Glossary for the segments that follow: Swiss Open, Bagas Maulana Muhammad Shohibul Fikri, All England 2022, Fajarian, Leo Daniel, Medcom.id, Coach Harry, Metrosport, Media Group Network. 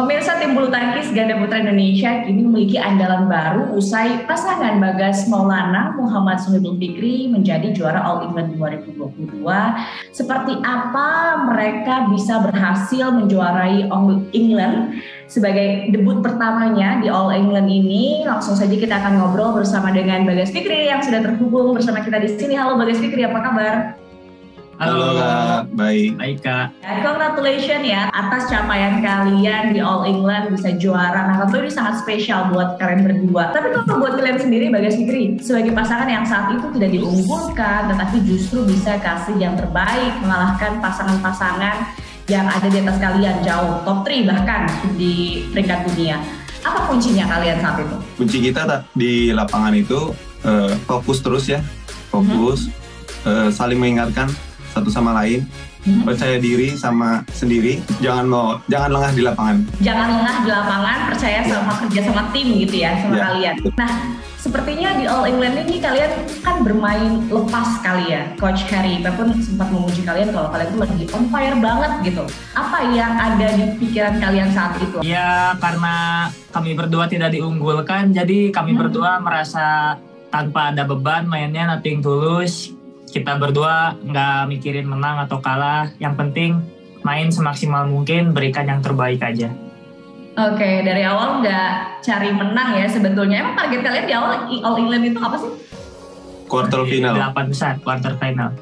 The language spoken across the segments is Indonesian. Pemirsa, tim bulu tangkis ganda putra Indonesia kini memiliki andalan baru usai pasangan Bagas Maulana Muhammad Shohibul Fikri menjadi juara All England 2022. Seperti apa mereka bisa berhasil menjuarai All England sebagai debut pertamanya di All England ini? Langsung saja kita akan ngobrol bersama dengan Bagas Fikri yang sudah terhubung bersama kita di sini. Halo Bagas Fikri, apa kabar? Halo Kak, baik Kak. Congratulations ya atas capaian kalian di All England bisa juara. Nah tentu ini sangat spesial buat kalian berdua. Tapi kalau buat kalian sendiri Bagas Fikri, sebagai pasangan yang saat itu tidak diunggulkan, tetapi justru bisa kasih yang terbaik, mengalahkan pasangan-pasangan yang ada di atas kalian jauh, top 3 bahkan di peringkat dunia. Apa kuncinya kalian saat itu? Kunci kita di lapangan itu fokus terus ya, fokus, saling mengingatkan satu sama lain, percaya diri sama sendiri, jangan lengah di lapangan. Jangan lengah di lapangan, percaya sama kerja sama tim gitu ya, sama kalian. Nah, sepertinya di All England ini kalian kan bermain lepas kali ya, Coach Harry pun sempat memuji kalian kalau kalian tuh lagi on fire banget gitu. Apa yang ada di pikiran kalian saat itu? Ya, karena kami berdua tidak diunggulkan, jadi kami berdua merasa tanpa ada beban, mainnya nothing tulus. Kita berdua nggak mikirin menang atau kalah, yang penting main semaksimal mungkin, berikan yang terbaik aja. Oke, dari awal nggak cari menang ya sebetulnya. Emang target kalian di awal All England itu apa sih? Quarter final. 8 besar, quarter final.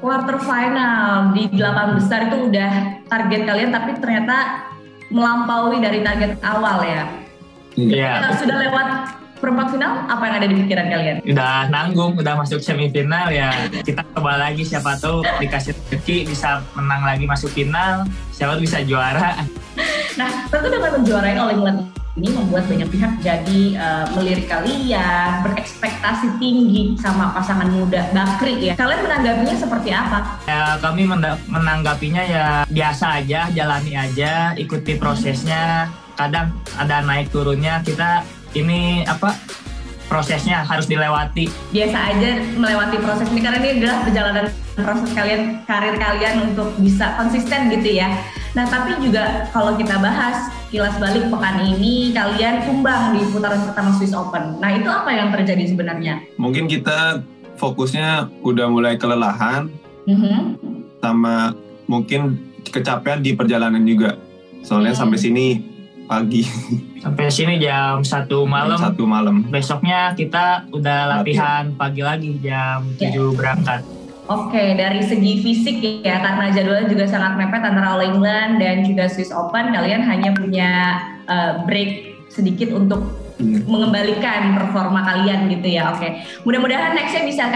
Quarter final di 8 besar itu udah target kalian, tapi ternyata melampaui dari target awal ya. Iya. Sudah lewat perempat final, apa yang ada di pikiran kalian? Udah nanggung, udah masuk semifinal ya. Kita coba lagi, siapa tahu dikasih rezeki bisa menang lagi masuk final, siapa tahu bisa juara. Nah, tentu dengan menjuarai All England ini membuat banyak pihak jadi melirik kalian, berekspektasi tinggi sama pasangan muda Bakri ya. Kalian menanggapinya seperti apa? Ya, kami menanggapinya ya biasa aja, jalani aja, ikuti prosesnya. Kadang ada naik turunnya, kita ini apa prosesnya harus dilewati. Biasa aja melewati proses ini karena ini adalah perjalanan proses kalian, karir kalian untuk bisa konsisten gitu ya. Nah tapi juga kalau kita bahas kilas balik pekan ini, kalian tumbang di putaran pertama Swiss Open. Nah itu apa yang terjadi sebenarnya? Mungkin kita fokusnya udah mulai kelelahan, sama mungkin kecapean di perjalanan juga. Soalnya sampai sini pagi. Sampai sini jam 1 malam. Besoknya kita udah latihan pagi lagi jam 7 berangkat. Oke, dari segi fisik ya, karena jadwalnya juga sangat mepet antara All England dan juga Swiss Open, kalian hanya punya break sedikit untuk mengembalikan performa kalian gitu ya. Oke. Mudah-mudahan nextnya bisa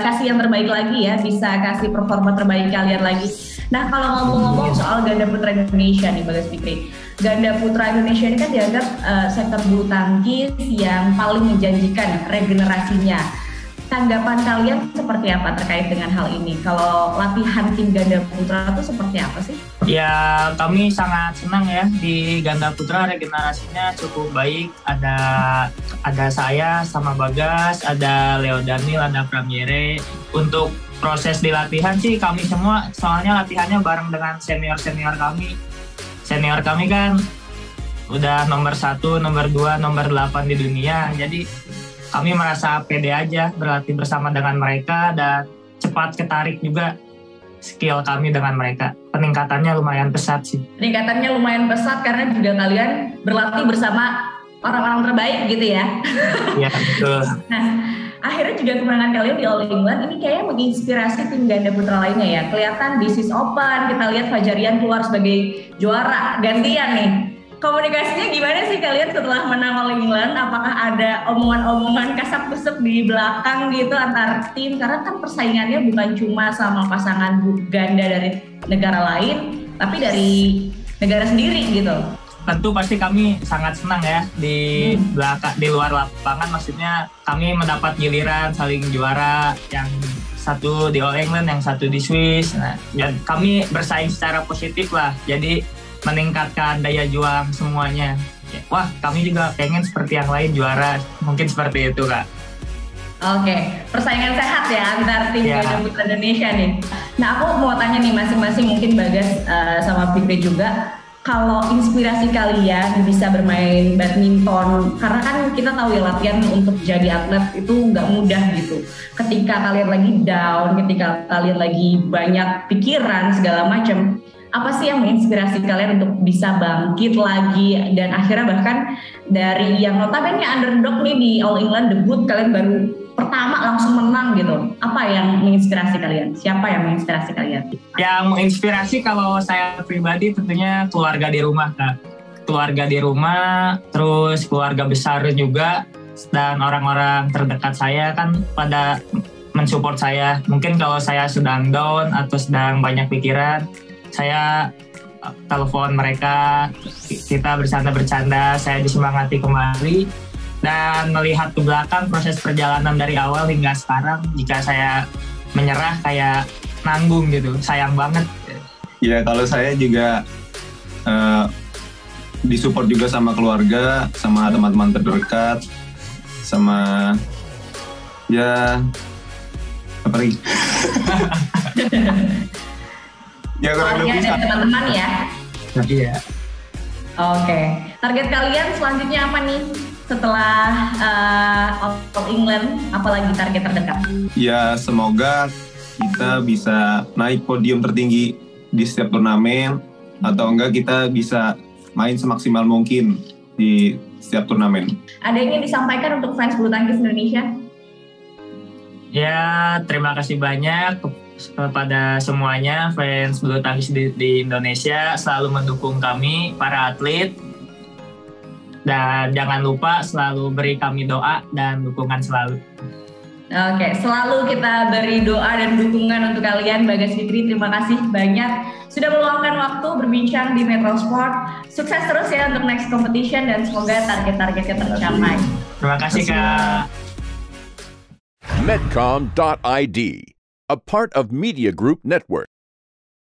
kasih yang terbaik lagi ya, bisa kasih performa terbaik kalian lagi. Nah, kalau ngomong-ngomong soal ganda putra Indonesia nih Bagas Fikri, ganda putra Indonesia ini kan dianggap sektor bulu tangkis yang paling menjanjikan regenerasinya. Tanggapan kalian seperti apa terkait dengan hal ini? Kalau latihan tim ganda putra itu seperti apa sih? Ya, kami sangat senang ya di ganda putra regenerasinya cukup baik. Ada saya sama Bagas, ada Leo Daniel, ada Pramira. Untuk proses di latihan sih kami semua, soalnya latihannya bareng dengan senior-senior kami. Senior kami kan udah nomor 1, nomor 2, nomor 8 di dunia. Jadi kami merasa pede aja berlatih bersama dengan mereka dan cepat ketarik juga skill kami dengan mereka. Peningkatannya lumayan pesat sih. Peningkatannya lumayan pesat karena juga kalian berlatih bersama orang-orang terbaik gitu ya. Iya, betul. Nah, akhirnya juga kemenangan kalian di All England ini kayaknya menginspirasi tim ganda putra lainnya ya. Kelihatan di Swiss Open, kita lihat Fajarian keluar sebagai juara gantian nih. Komunikasinya gimana sih kalian setelah menang All England? Apakah ada omongan-omongan kasap kusep di belakang gitu antar tim? Karena kan persaingannya bukan cuma sama pasangan ganda dari negara lain, tapi dari negara sendiri gitu. Tentu pasti kami sangat senang ya di belakang, di luar lapangan maksudnya kami mendapat giliran saling juara, yang satu di All England, yang satu di Swiss. Nah, dan kami bersaing secara positif lah, jadi meningkatkan daya juang semuanya. Wah, kami juga pengen seperti yang lain juara, mungkin seperti itu Kak. Oke, persaingan sehat ya antar tim ganda putra Indonesia nih. Nah, aku mau tanya nih masing-masing, mungkin Bagas sama Fikri juga. Kalau inspirasi kalian bisa bermain badminton, karena kan kita tahu ya latihan untuk jadi atlet itu nggak mudah gitu. Ketika kalian lagi down, ketika kalian lagi banyak pikiran segala macam, apa sih yang menginspirasi kalian untuk bisa bangkit lagi? Dan akhirnya bahkan dari yang notabene underdog nih di All England debut, kalian baru pertama langsung menang gitu. Apa yang menginspirasi kalian? Siapa yang menginspirasi kalian? Yang menginspirasi kalau saya pribadi tentunya keluarga di rumah, Kak. Keluarga di rumah, terus keluarga besar juga, dan orang-orang terdekat saya kan pada mensupport saya. Mungkin kalau saya sedang down atau sedang banyak pikiran, saya telepon mereka, kita bercanda-bercanda, saya disemangati kembali. Dan melihat ke belakang proses perjalanan dari awal hingga sekarang, jika saya menyerah kayak nanggung gitu, sayang banget. Ya kalau saya juga disupport juga sama keluarga, sama teman-teman terdekat, sama ya apa lagi? Ya kurang lebih dari teman-teman ya. Iya. Oke, target kalian selanjutnya apa nih? Setelah All England, apalagi target terdekat? Ya, semoga kita bisa naik podium tertinggi di setiap turnamen, atau enggak kita bisa main semaksimal mungkin di setiap turnamen. Ada yang ingin disampaikan untuk fans bulu tangkis Indonesia? Ya, terima kasih banyak kepada semuanya fans bulu tangkis di Indonesia, selalu mendukung kami, para atlet. Dan jangan lupa selalu beri kami doa dan dukungan selalu. Oke, selalu kita beri doa dan dukungan untuk kalian. Bagas Fikri, terima kasih banyak sudah meluangkan waktu berbincang di Metrosport. Sukses terus ya untuk next competition dan semoga target-targetnya tercapai. Terima kasih, Kak. Medcom.id, a part of Media Group Network.